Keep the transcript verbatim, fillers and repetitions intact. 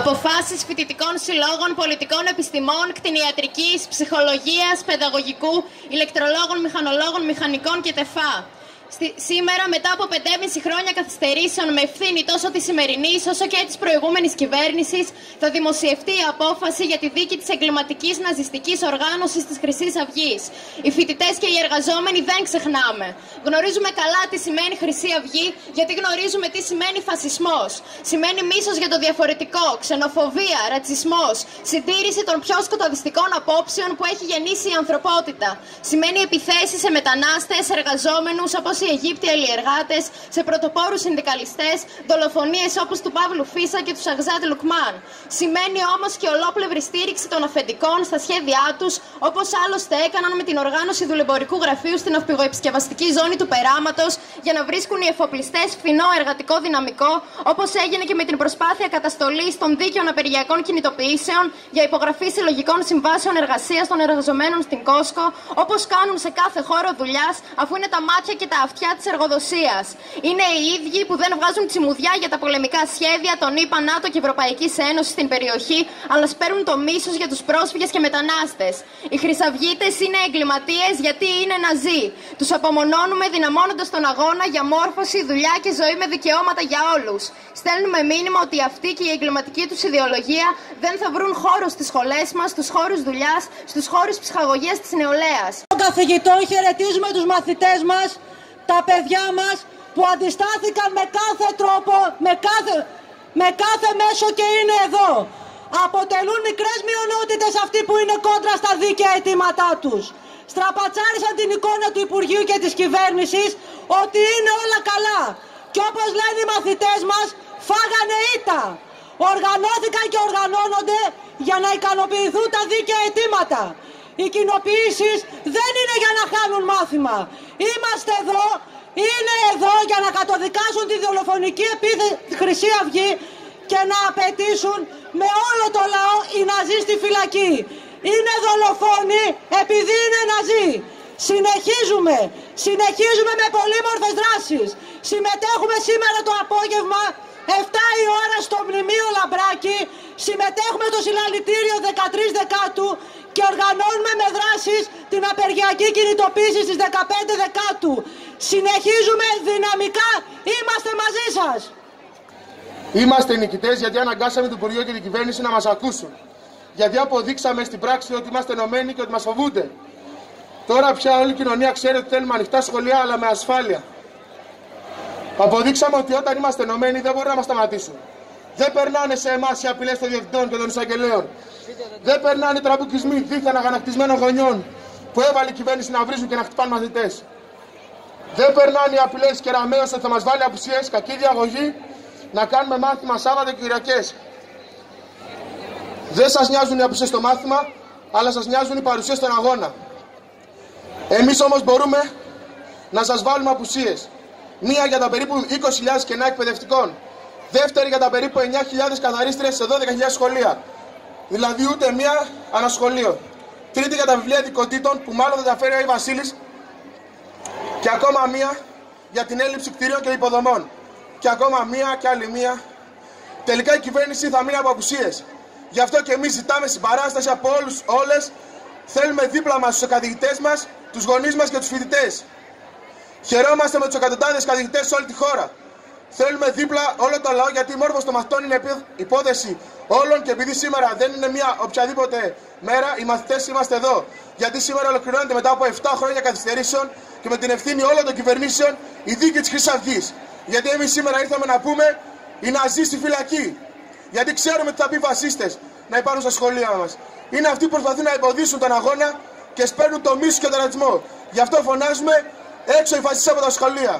Αποφάσεις φοιτητικών συλλόγων, πολιτικών επιστημών, κτηνιατρικής, ψυχολογίας, παιδαγωγικού, ηλεκτρολόγων, μηχανολόγων, μηχανικών και τεφά. Σήμερα, μετά από πεντέμιση χρόνια καθυστερήσεων με ευθύνη τόσο της σημερινής όσο και της προηγούμενης κυβέρνησης, θα δημοσιευτεί η απόφαση για τη δίκη της εγκληματικής ναζιστικής οργάνωσης της Χρυσής Αυγής. Οι φοιτητές και οι εργαζόμενοι δεν ξεχνάμε. Γνωρίζουμε καλά τι σημαίνει Χρυσή Αυγή, γιατί γνωρίζουμε τι σημαίνει φασισμός. Σημαίνει μίσος για το διαφορετικό, ξενοφοβία, ρατσισμός, συντήρηση των πιο σκοταδιστικών απόψεων που έχει γεννήσει η ανθρωπότητα. Σημαίνει επιθέσεις σε μετανάστες, εργαζόμενους, όπως οι Αιγύπτιοι αλλιεργάτες, σε πρωτοπόρους συνδικαλιστές, δολοφονίες όπως του Παύλου Φίσα και του Σαγζάτ Λουκμάν. Σημαίνει όμως και ολόπλευρη στήριξη των αφεντικών στα σχέδιά τους, όπως άλλωστε έκαναν με την οργάνωση δουλεμπορικού γραφείου στην ναυπηγοεπισκευαστική ζώνη του Περάματος, για να βρίσκουν οι εφοπλιστές φθηνό εργατικό δυναμικό, όπως έγινε και με την προσπάθεια καταστολής των δίκαιων απεργιακών κινητοποιήσεων για υπογραφή συλλογικών συμβάσεων εργασίας των εργαζομένων στην Κόσκο, όπως κάνουν σε κάθε χώρο δουλειάς, αφού είναι τα μάτια και τα αυτιά της εργοδοσίας. Είναι οι ίδιοι που δεν βγάζουν τσιμουδιά για τα πολεμικά σχέδια των ΗΠΑ, ΝΑΤΟ και Ευρωπαϊκής Ένωσης στην περιοχή, αλλά σπέρνουν το μίσος για τους πρόσφυγες και μετανάστες. Οι χρυσαυγίτες είναι εγκληματίες γιατί είναι ναζί. Τους απομονώνουμε δυναμώνοντας τον αγώνα για μόρφωση, δουλειά και ζωή με δικαιώματα για όλους. Στέλνουμε μήνυμα ότι αυτοί και η εγκληματική τους ιδεολογία δεν θα βρουν χώρο στις σχολές μας, στους χώρους δουλειάς, στους χώρους ψυχαγωγίας της νεολαίας. Στον καθηγητό χαιρετίζουμε τους μαθητές μας, τα παιδιά μας που αντιστάθηκαν με κάθε τρόπο, με κάθε, με κάθε μέσο και είναι εδώ. Αποτελούν μικρές μειονότητες αυτοί που είναι κόντρα στα δίκαια αιτήματά τους. Στραπατσάρισαν την εικόνα του Υπουργείου και της κυβέρνησης ότι είναι όλα καλά. Και όπως λένε οι μαθητές μας, φάγανε ήττα. Οργανώθηκαν και οργανώνονται για να ικανοποιηθούν τα δίκαια αιτήματα. Οι κοινοποιήσεις δεν είναι για να χάνουν μάθημα. Είμαστε εδώ, είναι εδώ για να καταδικάσουν τη δολοφονική επίθεση τη Χρυσή Αυγή και να απαιτήσουν με όλο το λαό οι ναζί στη φυλακή. Είναι δολοφόνοι επειδή είναι ναζί. Συνεχίζουμε, συνεχίζουμε με πολύμορφες δράσεις. Συμμετέχουμε σήμερα το απόγευμα εφτά η ώρα στο μνημείο Λαμπράκη. Συμμετέχουμε στο συλλαλητήριο δεκατρείς Δεκάτου και οργανώνουμε με δράσεις την απεργιακή κινητοποίηση στις δεκαπέντε Δεκάτου. Συνεχίζουμε δυναμικά, είμαστε μαζί σας. Είμαστε νικητές γιατί αναγκάσαμε τον Υπουργείο και την κυβέρνηση να μας ακούσουν. Γιατί αποδείξαμε στην πράξη ότι είμαστε ενωμένοι και ότι μας φοβούνται. Τώρα πια όλη η κοινωνία ξέρει ότι θέλουμε ανοιχτά σχολεία αλλά με ασφάλεια. Αποδείξαμε ότι όταν είμαστε ενωμένοι δεν μπορούν να μας σταματήσουν. Δεν περνάνε σε εμάς οι απειλές των διευθυντών και των εισαγγελέων. Δεν περνάνε οι τραμπουκισμοί δίθεν αγανακτισμένων γονιών που έβαλε η κυβέρνηση να βρίζουν και να χτυπάνε μαθητές. Δεν περνάνε οι απειλές κεραμέως ότι θα μας βάλει απουσίες, κακή διαγωγή, να κάνουμε μάθημα Σάββατο και Κυριακές. Δεν σας νοιάζουν οι απουσίες στο μάθημα, αλλά σας νοιάζουν οι παρουσίες στον αγώνα. Εμείς όμως μπορούμε να σας βάλουμε απουσίες. Μία για τα περίπου είκοσι χιλιάδες κενά εκπαιδευτικών. Δεύτερη για τα περίπου εννιά χιλιάδες καθαρίστρες σε δώδεκα χιλιάδες σχολεία. Δηλαδή ούτε μία ανασχολείο. Τρίτη για τα βιβλία δικοτήτων που μάλλον δεν τα φέρει ο Βασίλης. Και ακόμα μία για την έλλειψη κτηρίων και υποδομών. Και ακόμα μία και άλλη μία. Τελικά η κυβέρνηση θα μείνει από απουσίες. Γι' αυτό και εμείς ζητάμε συμπαράσταση από όλους, όλες. Θέλουμε δίπλα μας τους καθηγητές μας, τους γονείς μας και τους φοιτητές. Χαιρόμαστε με τους εκατοντάδες καθηγητές σε όλη τη χώρα. Θέλουμε δίπλα όλο το λαό γιατί η μόρφωση των μαθητών είναι υπόθεση όλων και επειδή σήμερα δεν είναι μια οποιαδήποτε μέρα, οι μαθητές είμαστε εδώ. Γιατί σήμερα ολοκληρώνεται μετά από εφτά χρόνια καθυστερήσεων και με την ευθύνη όλων των κυβερνήσεων η δίκη της Χρυσής Αυγής. Γιατί εμείς σήμερα ήρθαμε να πούμε οι ναζί στη φυλακή. Γιατί ξέρουμε τι θα πει φασίστες να υπάρχουν στα σχολεία μας. Είναι αυτοί που προσπαθούν να εμποδίσουν τον αγώνα και σπέρνουν το μίσος και τον ρατσισμό. Γι' αυτό φωνάζουμε έξω οι φασίστες από τα σχολεία.